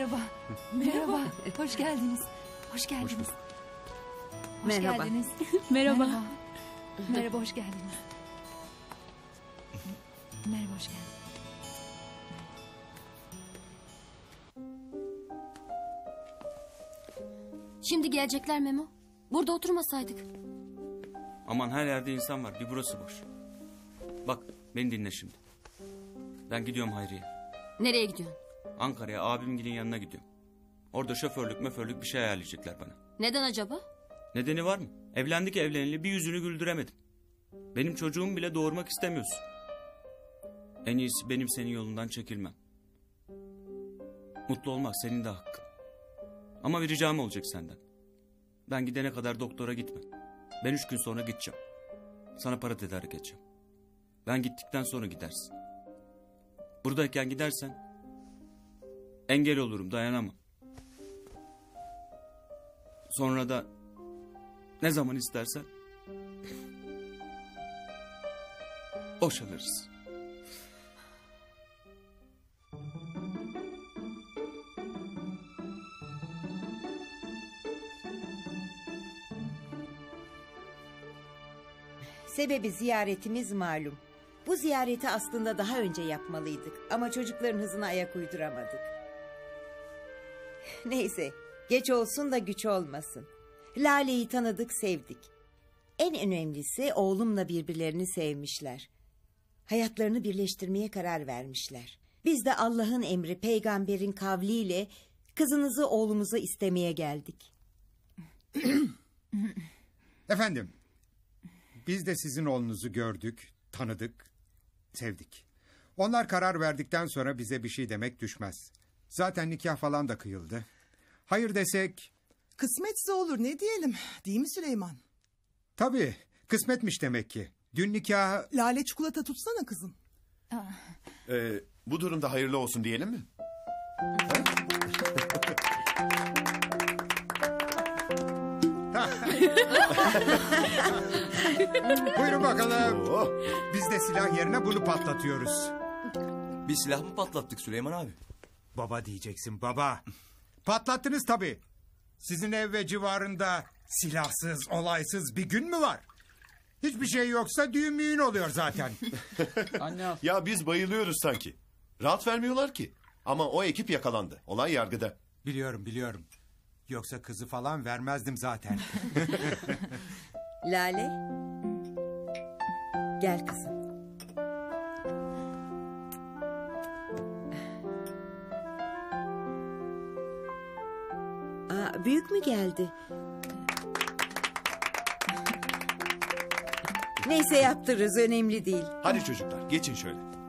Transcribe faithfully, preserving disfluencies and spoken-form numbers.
Merhaba. Merhaba. Hoş geldiniz. Hoş geldiniz. Hoş, hoş merhaba. Geldiniz. Merhaba. Merhaba. Merhaba, hoş geldiniz. Merhaba, hoş geldiniz. Şimdi gelecekler Memo. Burada oturmasaydık. Aman, her yerde insan var. Bir burası boş. Bak, beni dinle şimdi. Ben gidiyorum Hayriye. Nereye gidiyorsun? Ankara'ya, abimgilin yanına gidiyorum. Orada şoförlük möförlük bir şey ayarlayacaklar bana. Neden acaba? Nedeni var mı? Evlendik evleneli bir yüzünü güldüremedim. Benim çocuğumu bile doğurmak istemiyorsun. En iyisi benim senin yolundan çekilmem. Mutlu olmak senin de hakkın. Ama bir ricam olacak senden. Ben gidene kadar doktora gitme. Ben üç gün sonra gideceğim. Sana para tedarik edeceğim. Ben gittikten sonra gidersin. Buradayken gidersen engel olurum, dayanamam. Sonra da ne zaman istersen boşanırız. Sebebi ziyaretimiz malum. Bu ziyareti aslında daha önce yapmalıydık ama çocukların hızına ayak uyduramadık. Neyse, geç olsun da güç olmasın. Lale'yi tanıdık, sevdik. En önemlisi oğlumla birbirlerini sevmişler. Hayatlarını birleştirmeye karar vermişler. Biz de Allah'ın emri, peygamberin kavliyle kızınızı oğlumuzu istemeye geldik. Efendim, biz de sizin oğlunuzu gördük, tanıdık, sevdik. Onlar karar verdikten sonra bize bir şey demek düşmez. Zaten nikah falan da kıyıldı. Hayır desek... Kısmetse olur, ne diyelim, değil mi Süleyman? Tabii, kısmetmiş demek ki. Dün nikahı... Lale, çikolata tutsana kızım. Ee, bu durumda hayırlı olsun diyelim mi? Buyurun bakalım. Oo. Biz de silah yerine bunu patlatıyoruz. Bir silah mı patlattık Süleyman abi? Baba diyeceksin, baba. Patlattınız tabii. Sizin ev ve civarında silahsız, olaysız bir gün mü var? Hiçbir şey yoksa düğün müğün oluyor zaten. Anne. Ya biz bayılıyoruz sanki. Rahat vermiyorlar ki. Ama o ekip yakalandı. Olay yargıda. Biliyorum, biliyorum. Yoksa kızı falan vermezdim zaten. Lale. Gel kızım. Aa, büyük mü geldi? Neyse, yaptırırız, önemli değil. Hadi çocuklar, geçin şöyle.